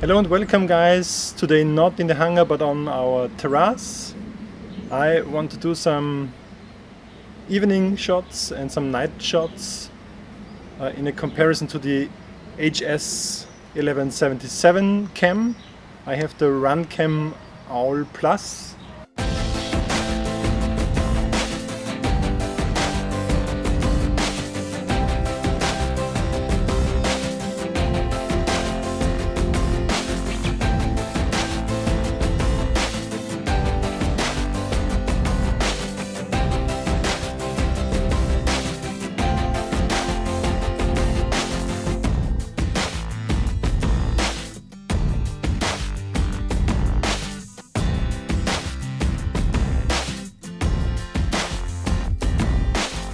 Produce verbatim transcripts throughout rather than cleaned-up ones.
Hello and welcome, guys. Today not in the hangar but on our terrace. I want to do some evening shots and some night shots uh, in a comparison to the H S eleven seventy-seven cam. I have the RunCam Owl Plus.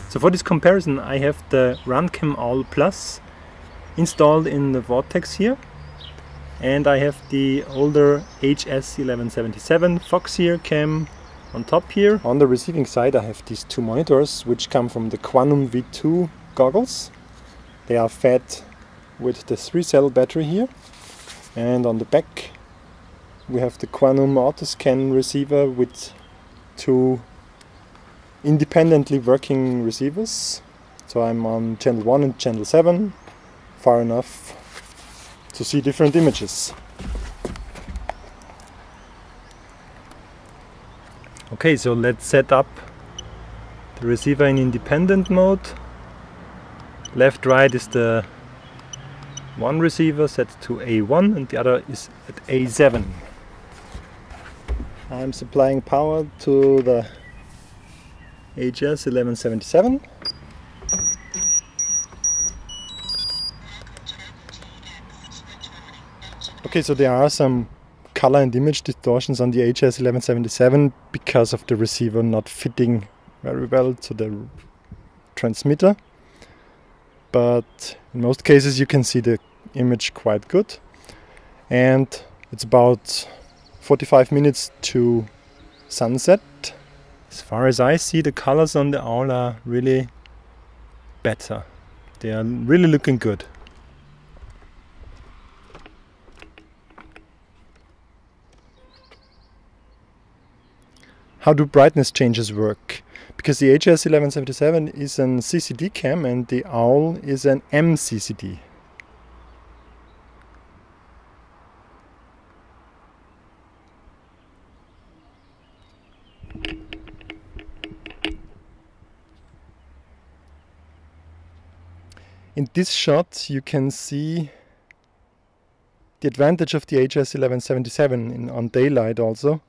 So for this comparison I have the RunCam Owl Plus installed in the Vortex here, and I have the older H S eleven seventy-seven Foxeer cam on top here. On the receiving side I have these two monitors which come from the Quantum V two goggles. They are fed with the three cell battery here, and on the back we have the Quantum Auto Scan receiver with two independently working receivers. So I'm on channel one and channel seven, far enough to see different images. Okay, so let's set up the receiver in independent mode. Left, right is the one receiver set to A one and the other is at A seven. I'm supplying power to the H S eleven seventy-seven. Okay, so there are some color and image distortions on the H S eleven seventy-seven because of the receiver not fitting very well to the transmitter, but in most cases you can see the image quite good, and it's about forty-five minutes to sunset. As far as I see, the colors on the owl are really better. They are really looking good. How do brightness changes work? Because the H S eleven seventy-seven is an C C D cam and the owl is an M C C D. In this shot you can see the advantage of the H S eleven seventy-seven in, on daylight also.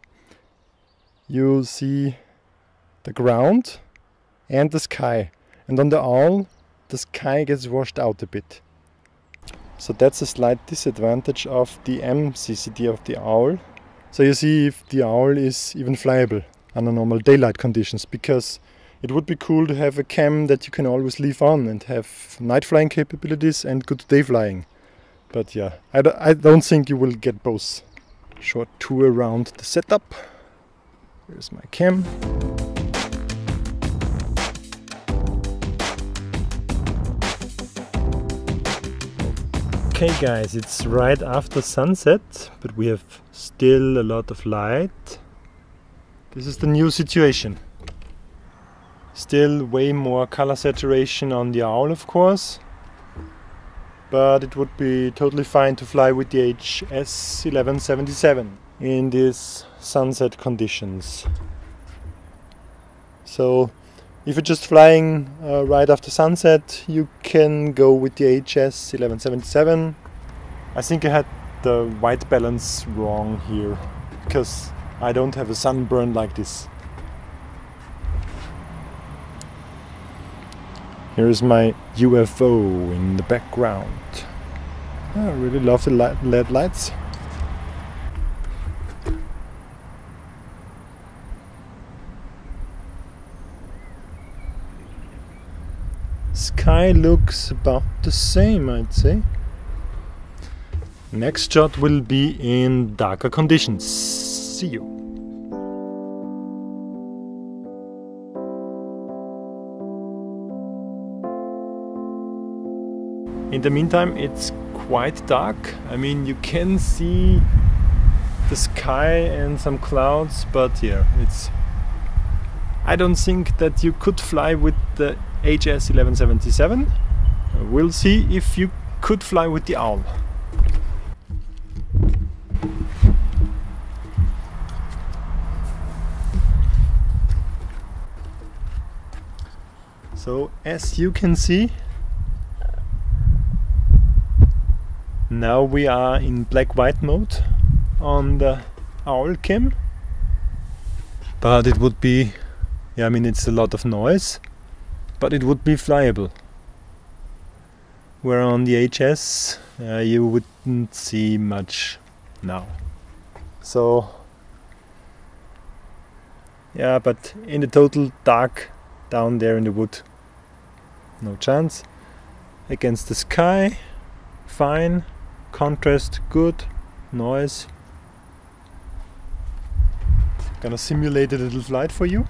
You see the ground and the sky, and on the owl the sky gets washed out a bit. So that's a slight disadvantage of the M C C D of the owl. So you see if the owl is even flyable under normal daylight conditions, because it would be cool to have a cam that you can always leave on and have night flying capabilities and good day flying. But yeah, I, d I don't think you will get both. Short tour around the setup. Here's my cam. Okay guys, it's right after sunset, but we have still a lot of light. This is the new situation. Still way more color saturation on the owl, of course, but it would be totally fine to fly with the H S eleven seventy-seven in these sunset conditions. So if you're just flying uh, right after sunset, you can go with the H S eleven seventy-seven. I think I had the white balance wrong here, because I don't have a sunburn like this. Here is my U F O in the background. I really love the L E D lights. Sky looks about the same, I'd say. Next shot will be in darker conditions. See you. In the meantime, it's quite dark. I mean, you can see the sky and some clouds, but yeah, it's... I don't think that you could fly with the H S eleven seventy-seven. We'll see if you could fly with the Owl. So, as you can see, now we are in black-white mode on the Owl cam, but it would be, yeah, I mean, it's a lot of noise, but it would be flyable. Where on the H S, uh, you wouldn't see much now. So, yeah, but in the total dark down there in the wood, no chance. Against the sky, fine. Contrast, good. Noise. Gonna simulate a little flight for you.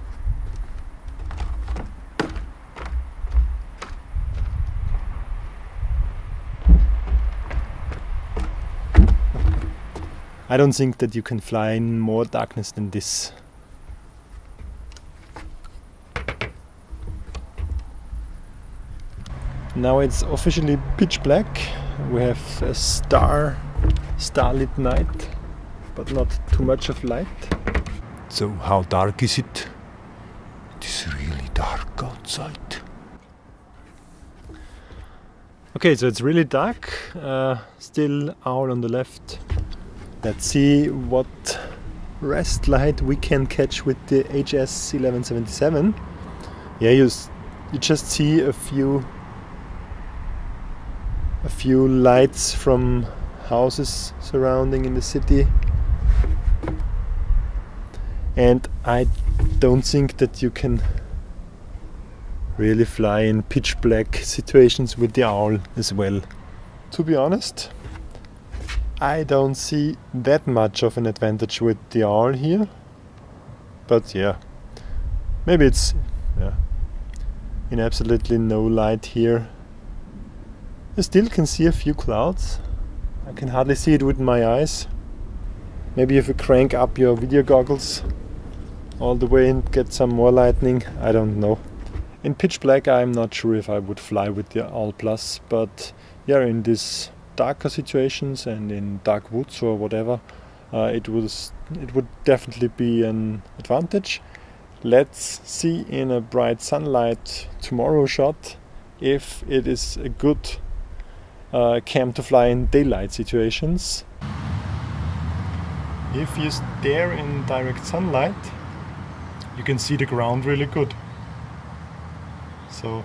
I don't think that you can fly in more darkness than this. Now it's officially pitch black. We have a star, starlit night, but not too much of light. So how dark is it? It is really dark outside. Okay, so it's really dark. Uh, still Owl on the left. Let's see what rest light we can catch with the H S eleven seventy-seven. Yeah, you, you just see a few a few lights from houses surrounding in the city, and I don't think that you can really fly in pitch black situations with the Owl as well. To be honest, I don't see that much of an advantage with the Owl here, but yeah, maybe it's, yeah, in absolutely no light here. I still can see a few clouds. I can hardly see it with my eyes. Maybe if you crank up your video goggles all the way and get some more lightning, I don't know. In pitch black I'm not sure if I would fly with the Owl Plus, but yeah, in these darker situations and in dark woods or whatever, uh, it was, it would definitely be an advantage. Let's see in a bright sunlight tomorrow shot if it is a good Uh, cam to fly in daylight situations. If you stare in direct sunlight, you can see the ground really good. So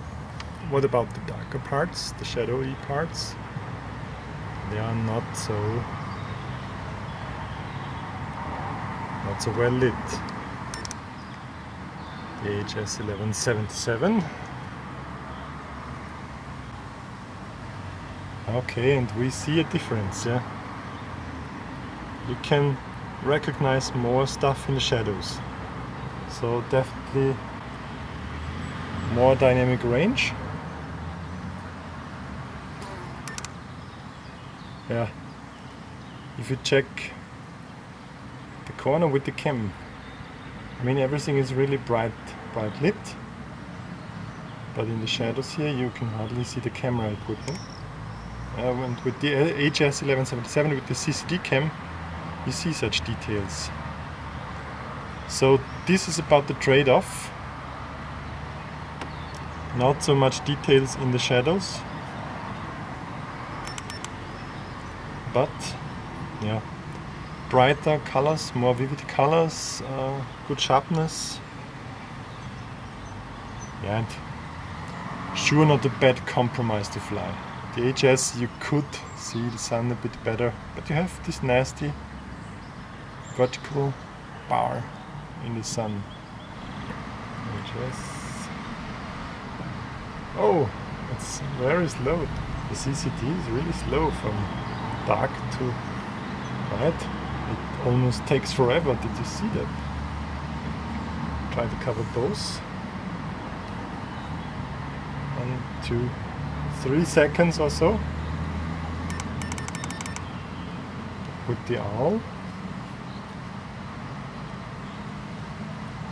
what about the darker parts, the shadowy parts? They are not so not so well lit. The H S eleven seventy-seven. Okay, and we see a difference, yeah. You can recognize more stuff in the shadows. So definitely more dynamic range. Yeah. If you check the corner with the cam, I mean, everything is really bright, bright lit. But in the shadows here, you can hardly see the camera equipment. Uh, and with the H S eleven seventy-seven, with the C C D cam, you see such details. So this is about the trade-off. Not so much details in the shadows, but yeah, brighter colors, more vivid colors, uh, good sharpness, yeah, and sure not a bad compromise to fly. The H S, you could see the sun a bit better, but you have this nasty vertical bar in the sun. H S. Oh, it's very slow. The C C D is really slow from dark to light. It almost takes forever. Did you see that? Try to cover those. One, two, three seconds or so. with the owl.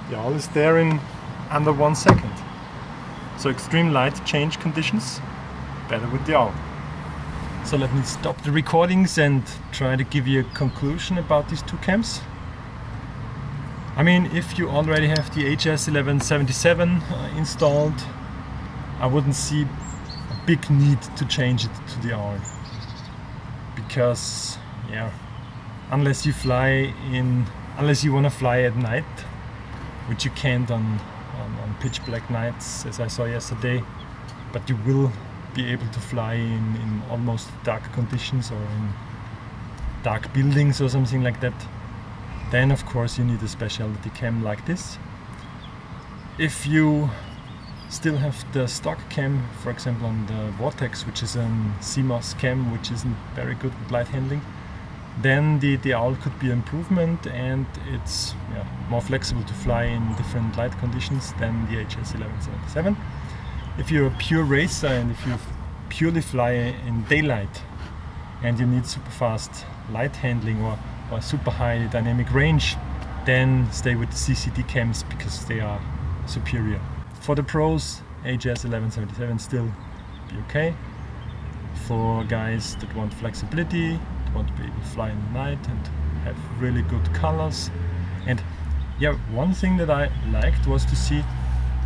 The owl is there in under one second. So extreme light change conditions, better with the owl. So let me stop the recordings and try to give you a conclusion about these two cams. I mean, if you already have the H S eleven seventy-seven uh, installed, I wouldn't see a big need to change it to the owl. Because, yeah, unless you fly in, unless you want to fly at night, which you can't on, on, on pitch black nights, as I saw yesterday, but you will be able to fly in, in almost dark conditions or in dark buildings or something like that, then of course you need a specialty cam like this. If you still have the stock cam, for example on the Vortex, which is a C MOS cam which isn't very good with light handling, then the, the owl could be an improvement, and it's yeah, more flexible to fly in different light conditions than the H S eleven seventy-seven. If you're a pure racer and if you purely fly in daylight and you need super fast light handling or, or super high dynamic range, then stay with the C C D cams because they are superior. For the pros, H S eleven seventy-seven still be okay. For guys that want flexibility, that want to be able to fly in the night and have really good colors. And yeah, one thing that I liked was to see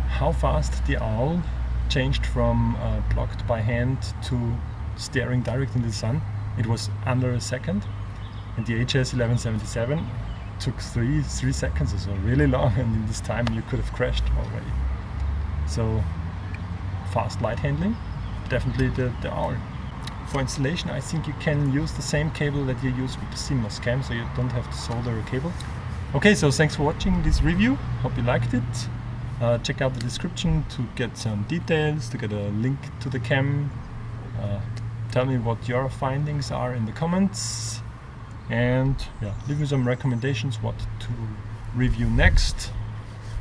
how fast the owl changed from uh, blocked by hand to staring direct in the sun. It was under a second, and the H S eleven seventy-seven took three three seconds or so, really long, and in this time you could have crashed already. So fast light handling, definitely the, the owl. For installation, I think you can use the same cable that you use with the C MOS cam, so you don't have to solder a cable. Okay, so thanks for watching this review, hope you liked it. Uh, check out the description to get some details, to get a link to the cam. Uh, tell me what your findings are in the comments, and yeah, leave me some recommendations what to review next,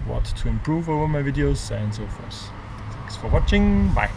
what to improve over my videos and so forth. Thanks for watching, bye!